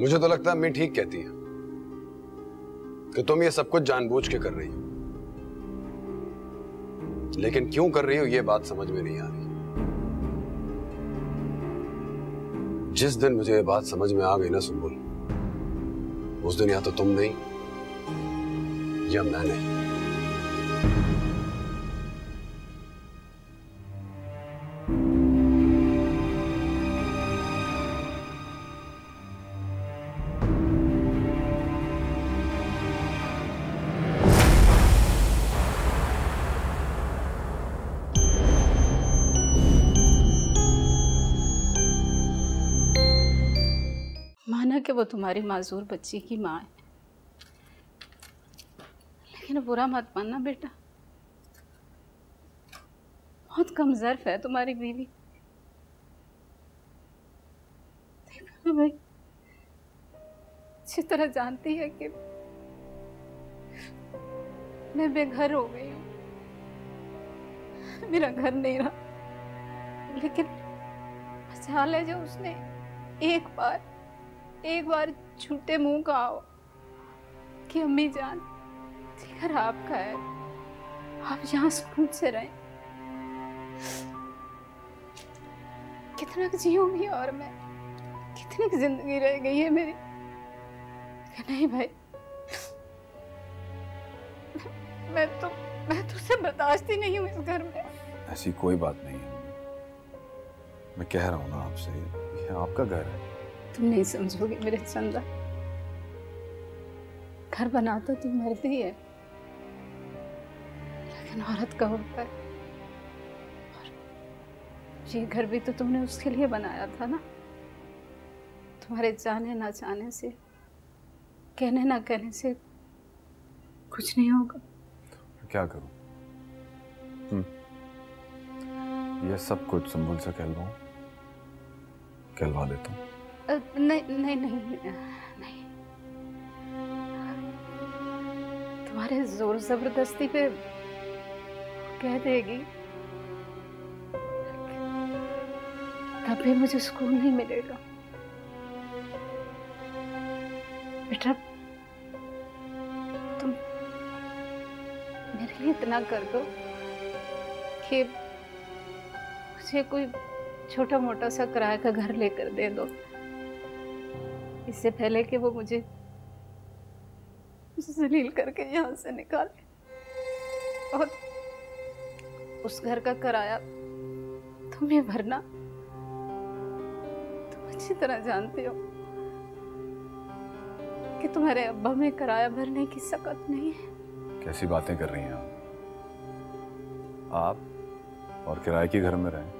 मुझे तो लगता है मैं ठीक कहती है कि तुम ये सब कुछ जानबूझ के कर रही हो, लेकिन क्यों कर रही हो ये बात समझ में नहीं आ रही। जिस दिन मुझे ये बात समझ में आ गई ना सुबुल, उस दिन या तो तुम नहीं या मैं नहीं। कि वो तुम्हारी माजूर बच्ची की माँ है, लेकिन बुरा मत मानना बेटा, बहुत कम ज़र्फ है तुम्हारी बीवी। देखो भाई, अच्छी तरह जानती है कि मैं बेघर हो गई हूँ, मेरा घर नहीं रहा, लेकिन हाल है जो उसने एक बार झूठे मुंह का आओ कि अम्मी जान घर आपका है, आप यहाँ सुकून से रहें। कितना जीऊंगी और मैं, कितनी जिंदगी रह गई है मेरी। नहीं भाई, मैं तो उसे बर्दाश्त ही नहीं हूँ इस घर में। ऐसी कोई बात नहीं है, मैं कह रहा हूँ ना आपसे, ये आपका घर है। तुम नहीं समझोगे मेरे चंदा, घर बना तो तुम मर्द ही है, लेकिन औरत का होता है। और ये घर भी तो तुमने उसके लिए बनाया था ना, तुम्हारे जाने ना जाने से, कहने ना कहने से कुछ नहीं होगा। क्या करूं? यह सब कुछ संभल से कहलवा देता हूँ। नहीं, तुम्हारे जोर जबरदस्ती पे कह देगी, कभी मुझे सुकून नहीं मिलेगा बेटा। तुम मेरे लिए इतना कर दो कि मुझे कोई छोटा मोटा सा किराए का घर लेकर दे दो, इससे पहले कि वो मुझे जलील करके यहाँ से निकाले। और उस घर का किराया तुम्हें भरना, तुम अच्छी तरह जानते हो कि तुम्हारे अब्बा में किराया भरने की सकत नहीं है। कैसी बातें कर रही हैं आप और किराए के घर में रहें,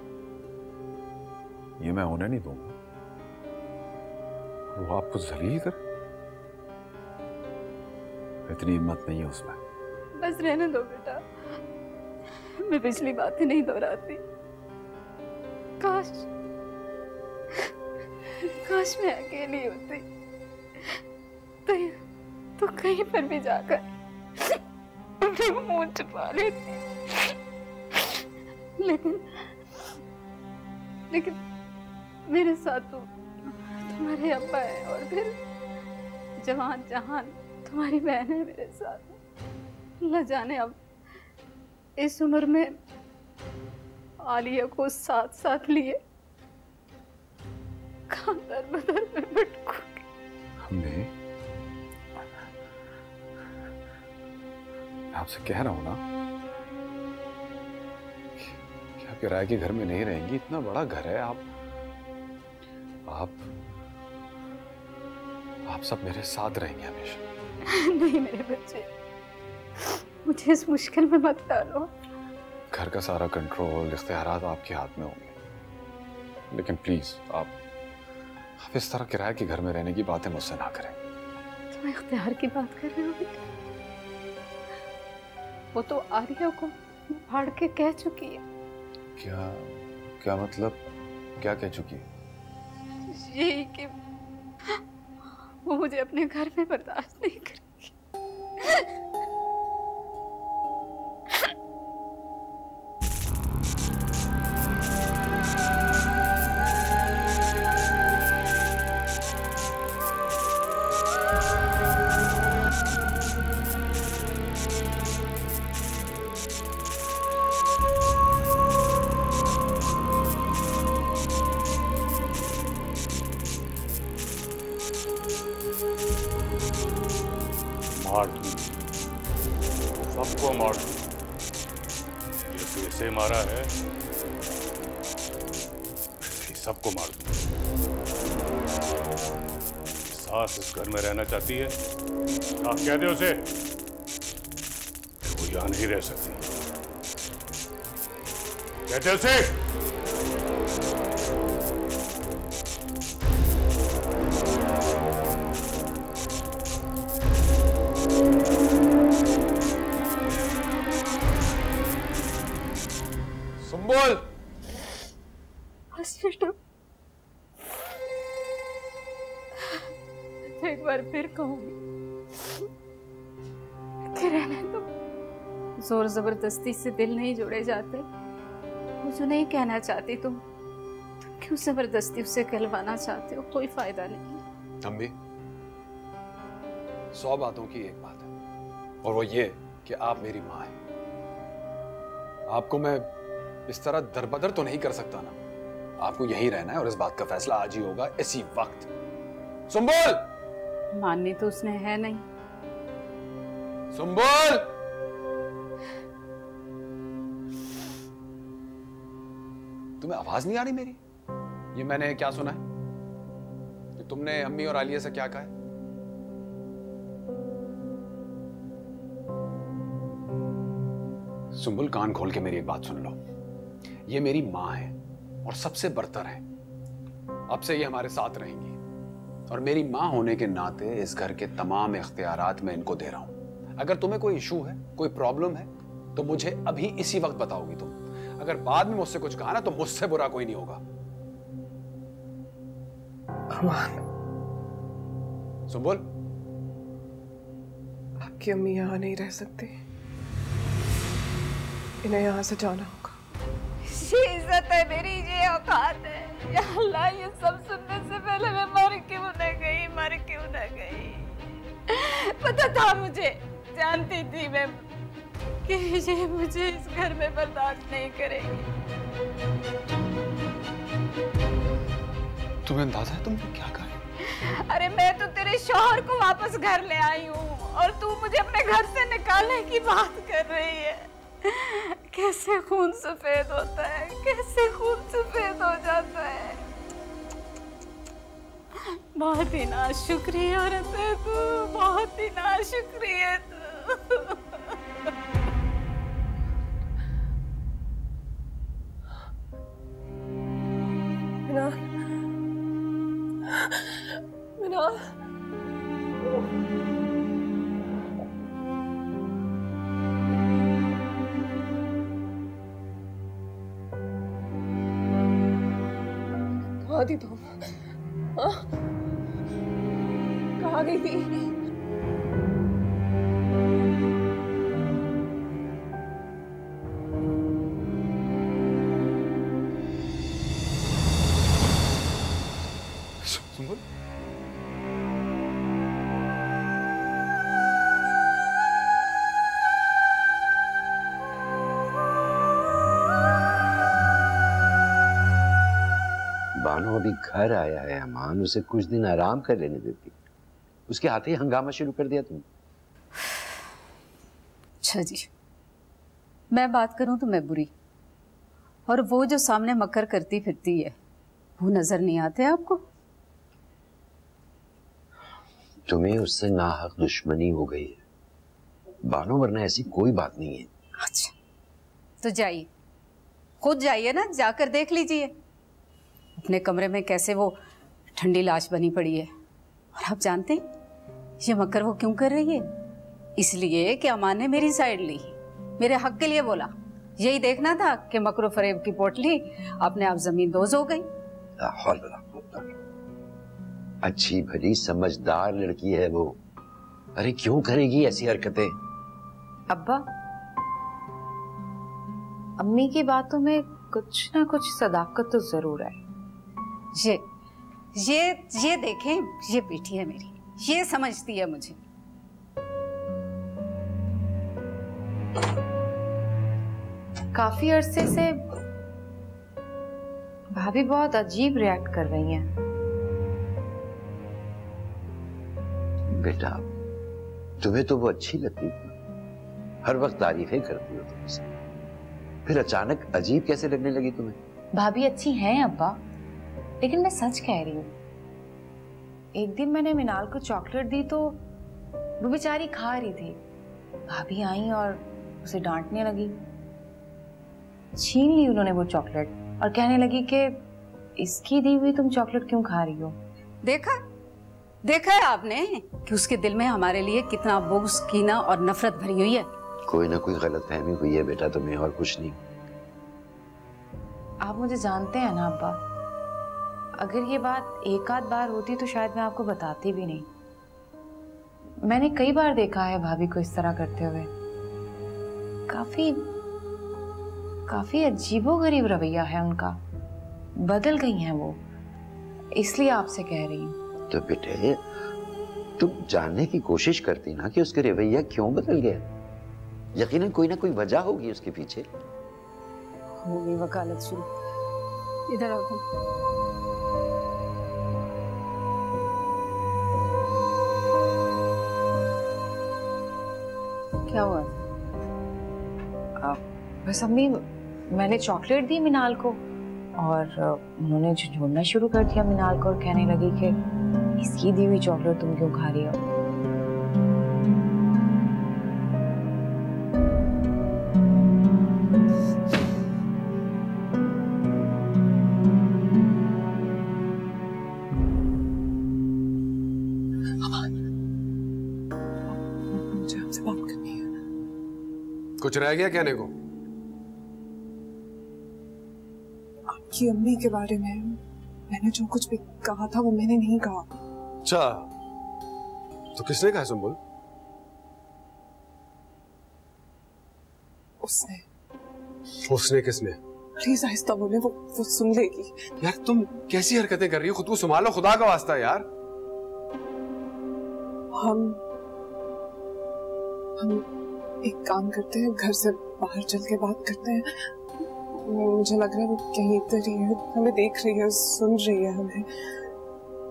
ये मैं होने नहीं दूंगा। वो आपको जलील कर, इतनी हिम्मत नहीं है उसमें। बस रहने दो बेटा, मैं पिछली बातें नहीं दोहराती। काश मैं अकेली होती तो कहीं पर भी जाकर मुंह छुपा लेती, लेकिन मेरे साथ तो तुम्हारे अब्बा है, और फिर जवान जहान तुम्हारी बहन है मेरे साथ। न जाने अब इस उम्र में आलिया को साथ लिए कहाँ दर-बदर में भटकूंगी। हमने आपसे कह रहा हूँ ना, आप किराए के घर में नहीं रहेंगी। इतना बड़ा घर है, आप सब मेरे साथ रहेंगे हमेशा। नहीं मेरे बच्चे, मुझे इस मुश्किल में मत डालो। घर का सारा कंट्रोल, इख्तियारात आपके हाथ में होंगे, लेकिन प्लीज आप इस तरह किराए के घर में रहने की बातें मुझसे ना करें। तुम इख्तियार की बात कर रहे हो बेटा? वो तो आर्या को फाड़ के कह चुकी है। क्या मतलब क्या कह चुकी है? यही कि वो मुझे अपने घर में बर्दाश्त नहीं करेगी। मॉडल ये कैसे मारा है सबको मार दूं। सास उस घर में रहना चाहती है, आप कह दे उसे वो यहाँ नहीं रह सकती, कहते उसे हॉस्पिटल। एक बार फिर कहूंगी कि रहने दो। जोर जबरदस्ती से दिल नहीं जोड़े जाते। मुझे नहीं कहना चाहती तुम क्यों जबरदस्ती उसे कहलवाना चाहते हो? कोई फायदा नहीं। अम्मी 100 बातों की एक बात है और वो ये कि आप मेरी माँ हैं। आपको मैं इस तरह दरबदर तो नहीं कर सकता ना। आपको यहीं रहना है और इस बात का फैसला आज ही होगा इसी वक्त। सुंबुल! माननी तो उसने है नहीं। सुंबुल! तुम्हें आवाज नहीं आ रही मेरी? ये मैंने क्या सुना है? तुमने अम्मी और आलिया से क्या कहा है? सुंबुल कान खोल के मेरी एक बात सुन लो, ये मेरी माँ है और सबसे बरतर है। अब से ये हमारे साथ रहेंगी और मेरी माँ होने के नाते इस घर के तमाम इख्तियारात मैं इनको दे रहा हूँ। अगर तुम्हें कोई इशू है, कोई प्रॉब्लम है तो मुझे अभी इसी वक्त बताओगी तुम। अगर बाद में मुझसे कुछ कहा ना तो मुझसे बुरा कोई नहीं होगा। अमान सुंबुल, आपकी अम्मी यहाँ नहीं रह सकती, इन्हें यहाँ से जाना होगा। ये इज्जत है मेरी, ये औकात है। या अल्लाह, ये सब सुनने से पहले मैं मर क्यों न गई, मर क्यों न गई। पता था मुझे, जानती थी मैं कि ये मुझे इस घर में बर्दाश्त नहीं करेगी। तुम्हें अंदाजा है तुमने क्या कहा? अरे मैं तो तेरे शौहर को वापस घर ले आई हूँ और तू मुझे अपने घर से निकालने की बात कर रही है। कैसे खून सफेद होता है, कैसे खून सफेद हो जाता है। बहुत ही नाशुक्रिया औरत है तू, बहुत ही नाशुक्रिया तू। मिना दी तुम कहाँ गई थी? सुंबुल, बानो अभी घर आया है अमान, उसे कुछ दिन आराम कर लेने देती। उसके हाथ ही हंगामा शुरू कर दिया तुमने। अच्छा जी, मैं बात करूं तो मैं बुरी, और वो जो सामने मकर करती फिरती है वो नजर नहीं आते आपको? तुम्हें उससे नाहक दुश्मनी हो गई है बानो, वरना ऐसी कोई बात नहीं है। अच्छा तो जाइए, खुद जाइए ना, जाकर देख लीजिए अपने कमरे में कैसे वो ठंडी लाश बनी पड़ी है। और आप जानते हैं ये मकर वो क्यों कर रही है? इसलिए कि अमान ने मेरी साइड ली, मेरे हक के लिए बोला। यही देखना था कि मकर फरेब की पोटली अपने आप जमींदोज हो गई। अच्छी भली समझदार लड़की है वो, अरे क्यों करेगी ऐसी हरकतें? अब्बा अम्मी की बातों में कुछ ना कुछ सदाकत तो जरूर है। ये देखें, ये बेटी है मेरी, ये समझती है मुझे। काफी अरसे से भाभी बहुत अजीब रिएक्ट कर रही हैं। बेटा तुम्हें तो वो अच्छी लगती थी, हर वक्त तारीफें करती हो तुम से, फिर अचानक अजीब कैसे लगने लगी तुम्हें? भाभी अच्छी हैं अब्बा, लेकिन मैं सच कह रही हूँ। एक दिन मैंने मिनाल को चॉकलेट दी तो वो बेचारी खा रही थी, भाभी आई और उसे डांटने लगी, छीन ली उन्होंने वो चॉकलेट और कहने लगी कि इसकी दी हुई तुम चॉकलेट क्यों खा रही हो। देखा है आपने कि उसके दिल में हमारे लिए कितना बोझ, कीना और नफरत भरी हुई है। कोई ना कोई गलतफहमी हुई है बेटा तुम्हें, और कुछ नहीं। आप मुझे जानते हैं ना अब्बा, अगर ये बात एक आध बार होती तो शायद मैं आपको बताती भी नहीं। मैंने कई बार देखा है भाभी को इस तरह करते हुए, काफी काफी अजीबोगरीब रवैया है उनका, बदल गई हैं वो, इसलिए आपसे कह रही हूँ। तो बेटे तुम जानने की कोशिश करती ना कि उसके रवैया क्यों बदल गया, यकीनन कोई ना कोई वजह होगी उसके पीछे। होगी वकालत शुरू, इधर आओ तुम। क्या हुआ? बस अम्मी मैंने चॉकलेट दी मिनाल को और उन्होंने झुंझुना शुरू कर दिया मिनाल को और कहने लगी कि इसकी दी हुई चॉकलेट तुम क्यों खा रही हो। कुछ रह गया कहने को? आपकी अम्मी के बारे में मैंने जो कुछ भी कहा था वो मैंने नहीं कहा। अच्छा, तो किसने कहा सुंबुल? उसने। उसने किसने? प्लीज आहिस्ता बोले, वो सुन लेगी। यार तुम कैसी हरकतें कर रही हो, खुद को संभालो, खुदा का वास्ता यार। हम एक काम करते हैं, घर से बाहर चल के बात करते हैं। मुझे लग रहा है वो कहीं इधर ही है, हमें देख रही है, सुन रही है हमें।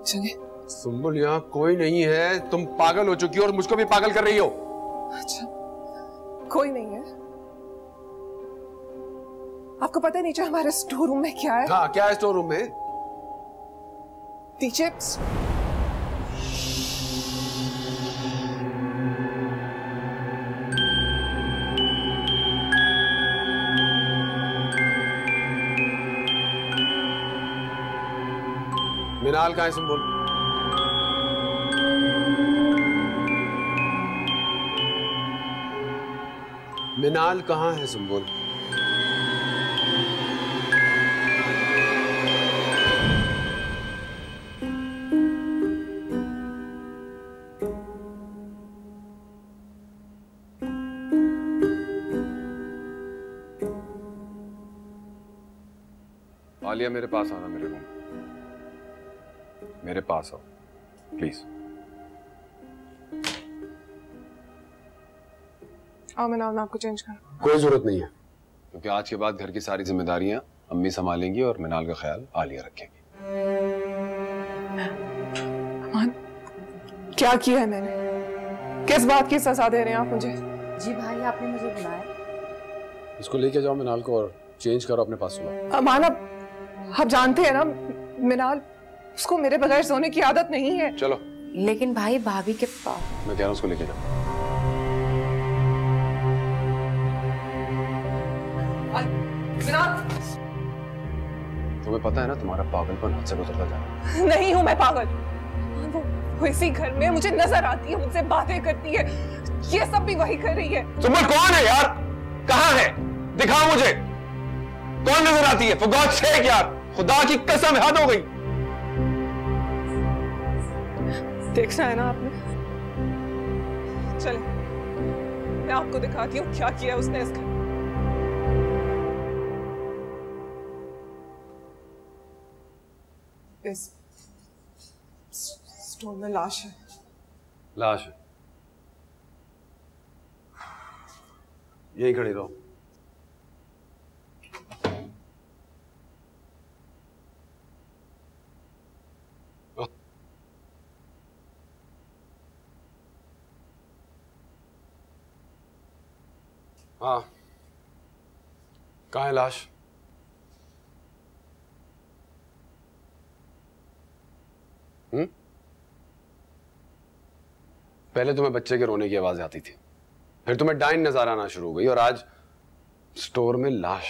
चले। सुंबुल यहाँ कोई नहीं है, तुम पागल हो चुकी हो और मुझको भी पागल कर रही हो। अच्छा कोई नहीं है? आपको पता है नीचे हमारे स्टोर रूम में क्या है? हाँ क्या है स्टोर रूम में? नीचे मिनाल का है सुंबुल। मिनाल कहाँ है सुंबुल? आलिया मेरे पास आना, मेरे रूम मेरे पास आओ प्लीज। आओ मैं नाम आपको चेंज कर। कोई जरूरत नहीं है, क्योंकि आज के बाद घर की सारी जिम्मेदारियां अम्मी संभालेंगी और मिनाल का ख्याल आलिया रखेगी। अमान, क्या किया है मैंने? किस बात की सजा दे रहे हैं आप मुझे? जी भाई आपने मुझे बुलाया। इसको लेके जाओ मिनाल को और चेंज करो अपने पास लाओ। अमान आप जानते हैं ना मिनाल, उसको मेरे बगैर सोने की आदत नहीं है। चलो। लेकिन भाई भाभी के पास मैं कह रहा हूँ उसको लेके जाओ। तुम्हें पता है ना तुम्हारा पागलपन हाथ से गुजरता जा रहा है। नहीं हूँ मैं पागल, वो इसी घर में मुझे नजर आती है, मुझसे बातें करती है, ये सब भी वही कर रही है। सुंबुल कौन है यार, कहाँ है, दिखाओ मुझे कौन नजर आती है। फॉर गॉड सेक यार, खुदा की कसम हद हो गई। देखना है ना आपने, चले मैं आपको दिखाती हूँ क्या किया उसने इस घर। इस स्टोर में लाश है। लाश है? यहीं खड़ी रहो। हाँ, कहाँ है लाश? पहले तुम्हें बच्चे के रोने की आवाज आती थी, फिर तुम्हें डाइन नजारा आना शुरू हो गई, और आज स्टोर में लाश।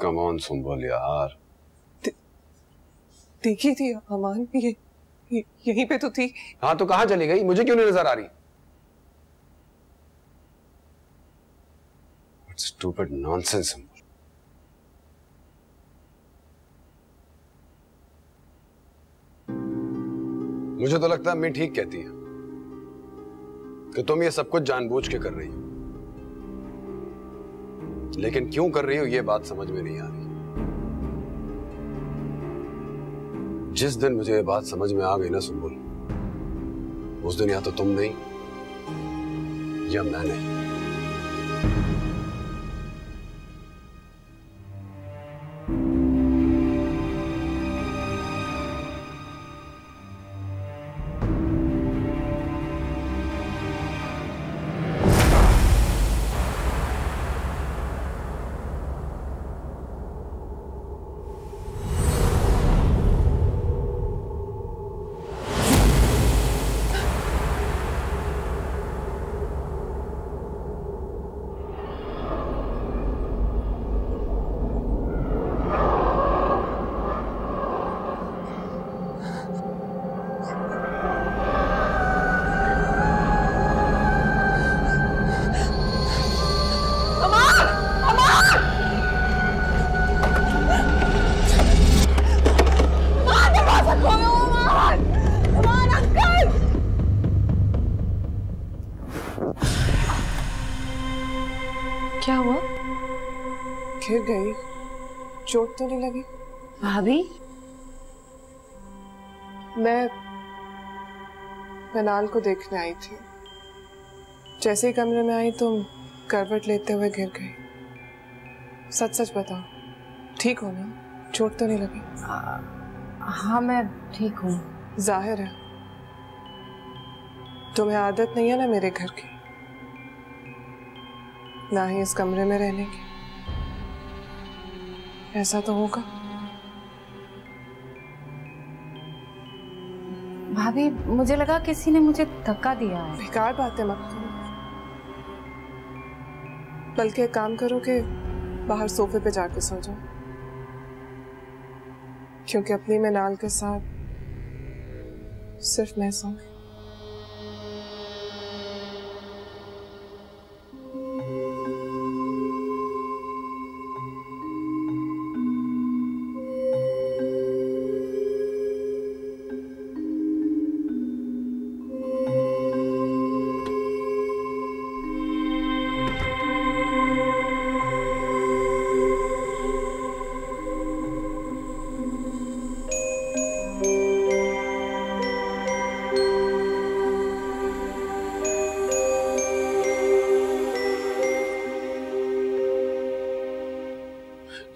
कम ऑन सुंबल यार, देखी थी अमान, यहीं पे तो थी। हाँ तो कहाँ चली गई? मुझे क्यों नहीं नजर आ रही? Stupid nonsense. मुझे तो लगता है मैं ठीक कहती है कि तुम ये सब कुछ जानबूझ के कर रही हो, लेकिन क्यों कर रही हो ये बात समझ में नहीं आ रही। जिस दिन मुझे ये बात समझ में आ गई ना सुंबुल, उस दिन या तो तुम नहीं या मैं नहीं। क्या हुआ? गिर गई, चोट तो नहीं लगी? भाभी मैं कनाल को देखने आई थी, जैसे ही कमरे में आई तो करवट लेते हुए गिर गई। सच सच बताओ, ठीक हो ना? चोट तो नहीं लगी? हाँ मैं ठीक हूँ। जाहिर है तुम्हें आदत नहीं है ना मेरे घर की, ना ही इस कमरे में रहने की। ऐसा तो होगा भाभी, मुझे लगा किसी ने मुझे धक्का दिया है। बेकार बातें मत करो, बल्कि एक काम करो कि बाहर सोफे पे जाके सो जाओ, क्योंकि अपनी मैनाल के साथ सिर्फ मैं सोऊंगी।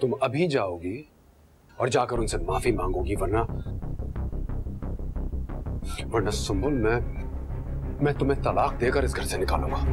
तुम अभी जाओगी और जाकर उनसे माफी मांगोगी, वरना सुंबुल मैं तुम्हें तलाक देकर इस घर से निकालूंगा।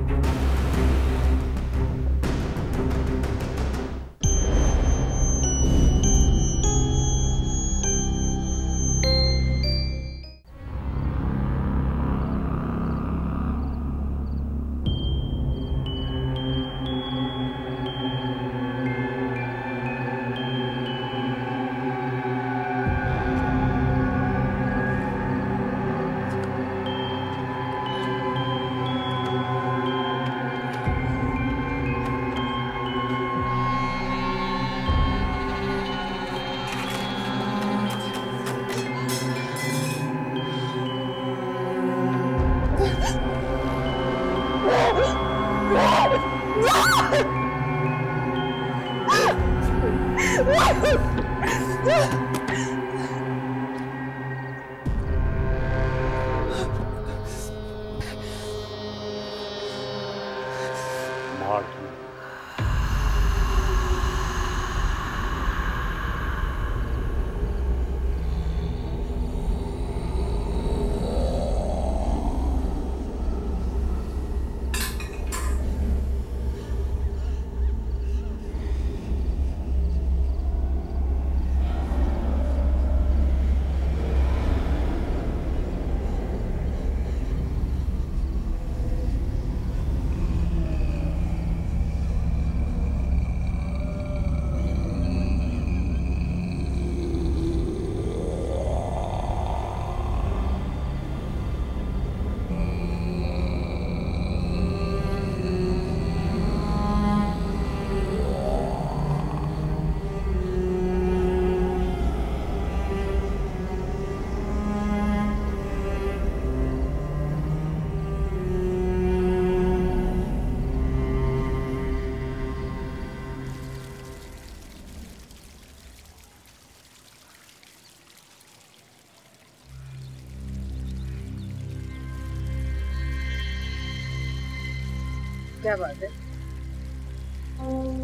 क्या बात है।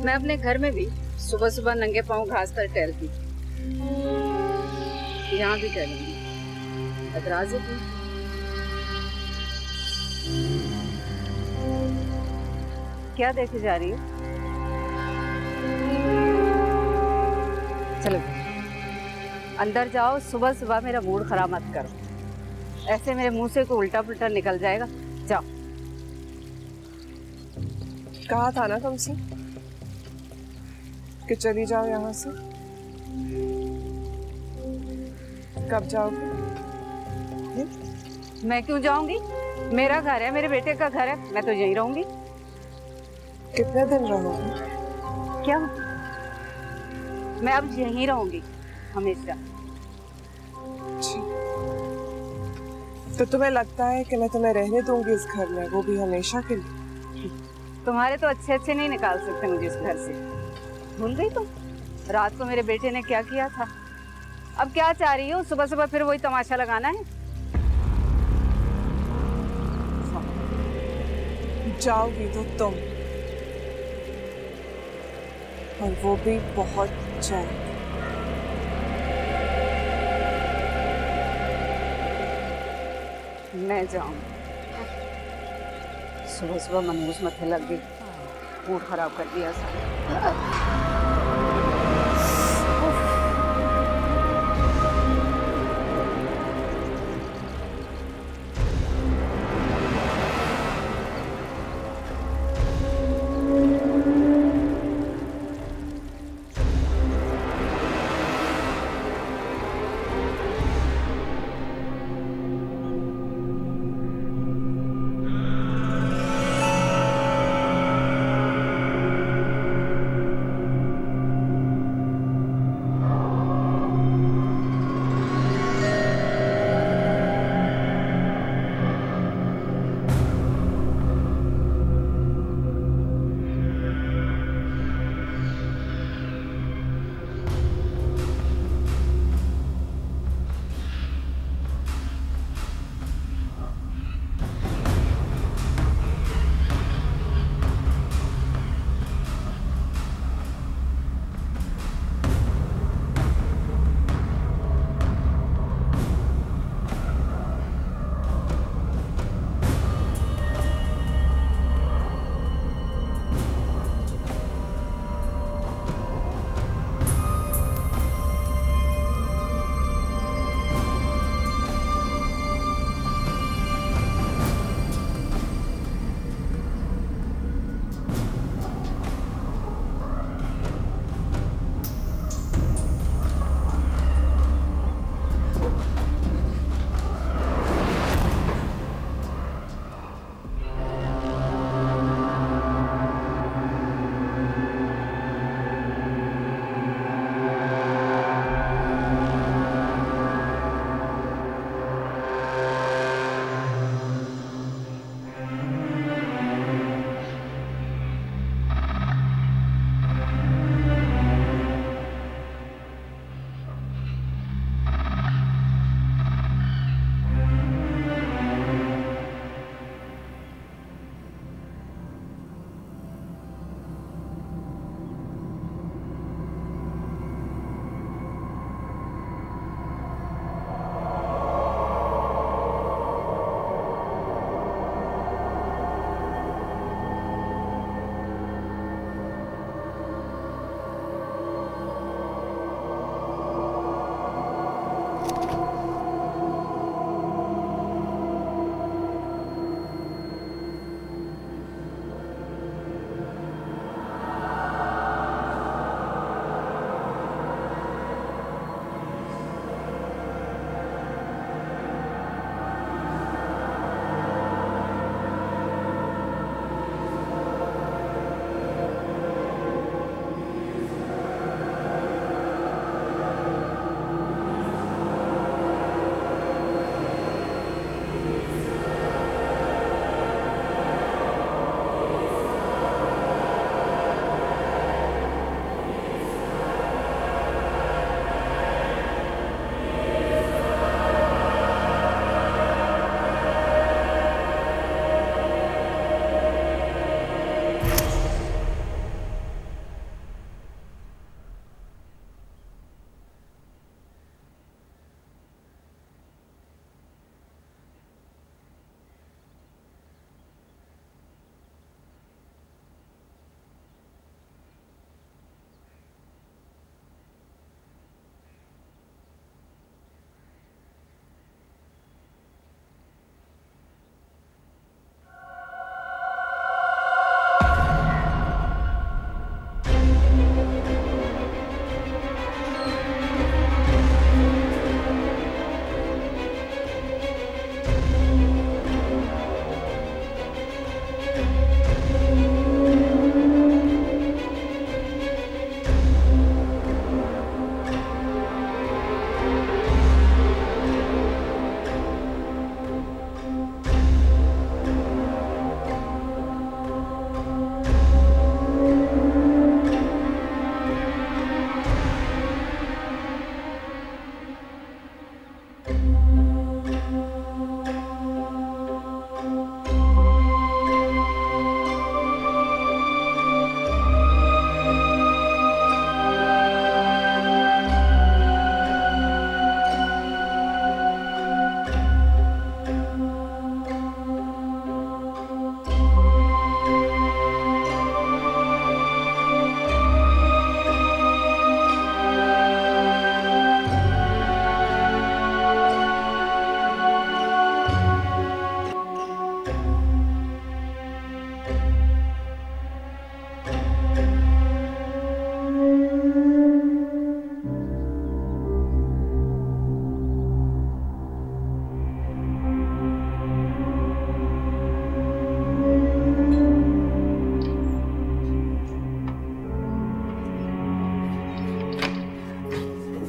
मैं अपने घर में भी सुबह सुबह नंगे पांव घास पर टहलती, यहाँ भी टहलूंगी। ऐतराज है तुम? क्या देखे जा रही है? चलो अंदर जाओ। सुबह सुबह मेरा मूड खराब मत करो, ऐसे मेरे मुंह से कोई उल्टा पुल्टा निकल जाएगा। जाओ। कहा था ना तुमसे कि चली जाओ यहाँ से। कब जाओगी? मैं क्यों जाऊंगी? मेरा घर है, मेरे बेटे का घर है, मैं तो यहीं रहूंगी। कितने दिन रहोगी? क्या? मैं अब यहीं रहूंगी हमेशा। तो तुम्हें लगता है कि मैं तुम्हें रहने दूंगी इस घर में, वो भी हमेशा के लिए? तुम्हारे तो अच्छे अच्छे नहीं निकाल सकते मुझे इस घर से। भूल गई तुम रात को मेरे बेटे ने क्या किया था? अब क्या चाह रही हो? सुबह सुबह फिर वही तमाशा लगाना है? जाओगी तो तुम, और वो भी बहुत जल्द। मैं जाऊंगी। सुबह सुबह मनहूस मथे लग गई, मूड खराब कर दिया सारा।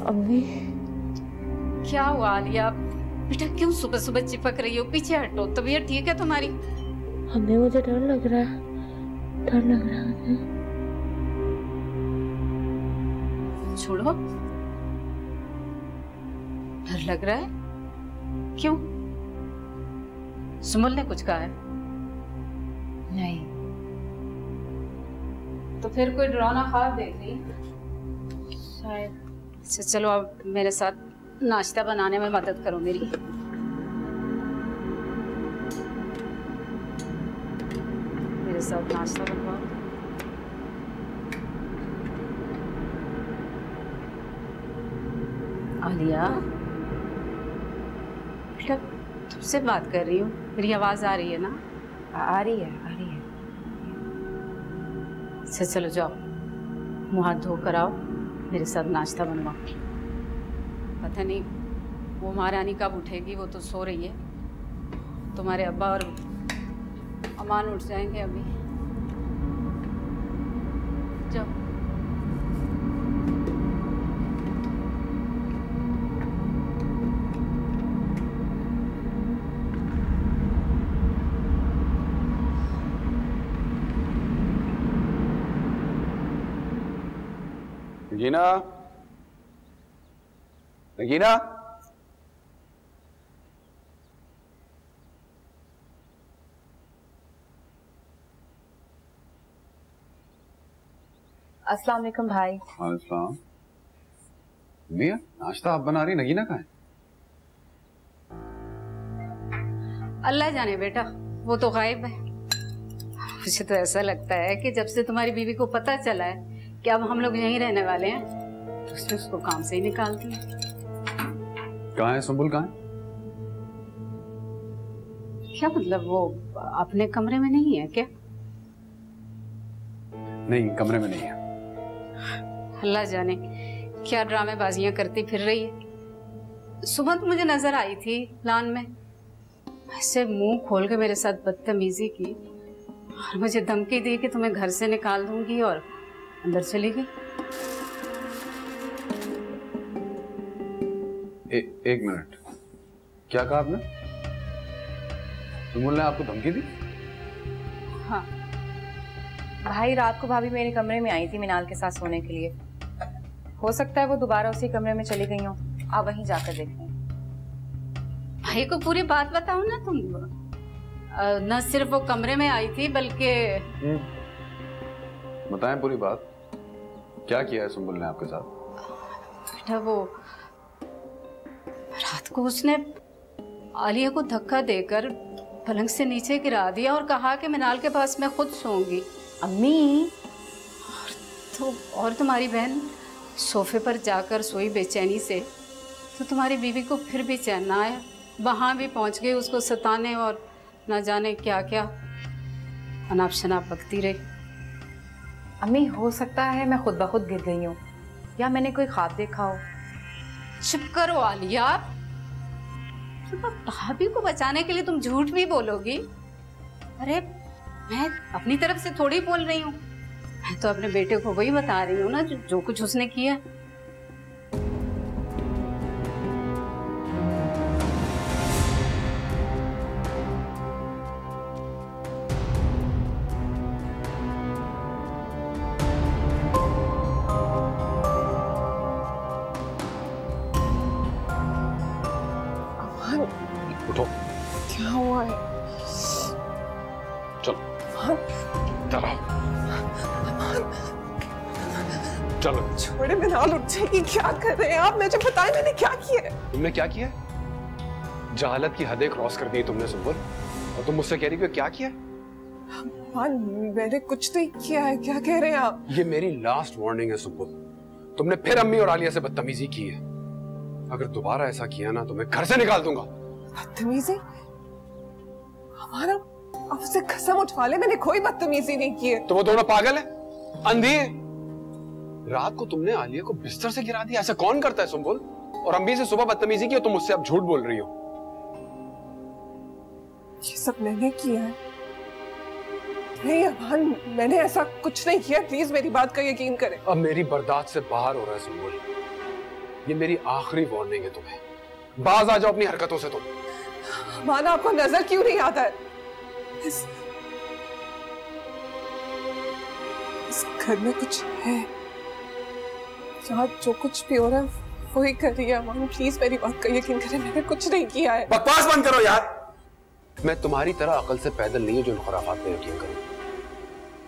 अम्मी क्या हुआ आलिया? बेटा क्यों सुबह सुबह चिपक रही हो? पीछे हटो। तबीयत ठीक है तुम्हारी? अम्मी मुझे डर लग रहा है, डर लग रहा है। छोड़ो, डर लग रहा है क्यों? सुमन ने कुछ कहा है? नहीं तो फिर कोई डरावना ख्वाब देख रही शायद। अच्छा चलो अब मेरे साथ नाश्ता बनाने में मदद करो मेरी। मेरे साथ नाश्ता बनवाओ। आलिया बेटा तुमसे बात कर रही हूँ, मेरी आवाज आ रही है ना? आ रही है, आ रही है। अच्छा चलो जाओ मुँह हाथ धोकर आओ, मेरे साथ नाश्ता बनवाओ। पता नहीं वो महारानी कब उठेगी, वो तो सो रही है। तुम्हारे अब्बा और अमान उठ जाएंगे अभी। जाओ। जीना, नगीना, अस्सलाम वालेकुम भाई। अस्सलाम। मिया नाश्ता आप बना रही, नगीना कहाँ है? अल्लाह जाने बेटा, वो तो गायब है। मुझे तो ऐसा लगता है कि जब से तुम्हारी बीवी को पता चला है कि अब हम लोग यहीं रहने वाले हैं, उसने उसको काम से ही निकाल दिया। कहाँ है सुम्बुल? कहाँ है? क्या मतलब वो अपने कमरे में नहीं है क्या? नहीं, कमरे में नहीं है। अल्लाह जाने क्या ड्रामेबाजियां करती फिर रही है। सुबह तो मुझे नजर आई थी लान में, ऐसे मुंह खोल के मेरे साथ बदतमीजी की और मुझे धमकी दी कि तुम्हें घर से निकाल दूंगी, और अंदर चली गई। एक मिनट, क्या कहा आपने? सुमन ने आपको धमकी दी? हाँ भाई, रात को भाभी मेरे कमरे में आई थी मिनाल के साथ सोने के लिए। हो सकता है वो दोबारा उसी कमरे में चली गई हो, आप वहीं जाकर देखें। भाई को पूरी बात बताओ ना तुम। न सिर्फ वो कमरे में आई थी बल्कि बताएं पूरी बात, क्या किया है सुमन ने आपके साथ? बेटा वो रात को उसने आलिया को धक्का देकर पलंग से नीचे गिरा दिया और कहा कि मिनाल के पास मैं खुद सोऊंगी। अम्मी और तुम्हारी बहन सोफे पर जाकर सोई बेचैनी से, तो तुम्हारी बीवी को फिर भी चैन ना आया, वहाँ भी पहुँच गई उसको सताने और ना जाने क्या क्या अनाप शनाप बकती रही। अम्मी हो सकता है मैं खुद ब खुद गिर गई हूँ या मैंने कोई ख्वाब देखा हो। चुप करो आलिया, भाभी को बचाने के लिए तुम झूठ भी बोलोगी? अरे मैं अपनी तरफ से थोड़ी बोल रही हूँ, मैं तो अपने बेटे को वही बता रही हूँ ना जो कुछ उसने किया। चलो छोड़े, मिनाल उठ जाएगी। क्या कर रहे हैं आप? मुझे बताएं मैंने क्या किया है? तुमने क्या किया? जहालत की हदें क्रॉस कर दी तुमने सुम्बुल, और तुम मुझसे कह रही हो क्या किया? मैंने कुछ नहीं किया है। क्या कह रहे हैं आप? ये मेरी लास्ट वार्निंग है सुम्बुल, तुमने फिर अम्मी और आलिया से बदतमीजी की है। अगर दोबारा ऐसा किया ना तो मैं घर से निकाल दूंगा। बदतमीजी? हमारा आपसे कसम उठवा ले, मैंने कोई बदतमीजी नहीं की है। तो वो दोनों पागल है, अंधी है। रात को तुमने आलिया को बिस्तर से गिरा दिया, ऐसा कौन करता है सुम्बुल? और अम्मी से सुबह बदतमीजी की और तुम मुझसे अब झूठ बोल रही हो। ये सब मैंने किया है। नहीं अमान, मैंने ऐसा कुछ नहीं किया, प्लीज मेरी बात का यकीन करें। अब मेरी बर्दाश्त से बाहर हो रहा है सुम्बुल, ये मेरी आखिरी वार्निंग है तुम्हें। बाज आ जाओ अपनी हरकतों से तुम। माना आपको नजर क्यों नहीं आता है? इस घर में कुछ है। यहाँ जो कुछ भी हो रहा है वही कर रही है। मानो प्लीज मेरी बात का यकीन करें, मैंने कुछ नहीं किया है। बकवास बंद करो यार। मैं तुम्हारी तरह अकल से पैदल नहीं हूँ जो खुराफात में यकीन करूँ।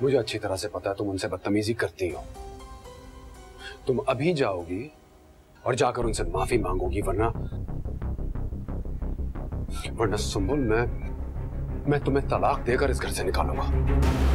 मुझे अच्छी तरह से पता है तुम उनसे बदतमीजी करती हो। तुम अभी जाओगी और जाकर उनसे माफी मांगोगी, वरना सुम्बुल मैं तुम्हें तलाक देकर इस घर से निकालूंगा।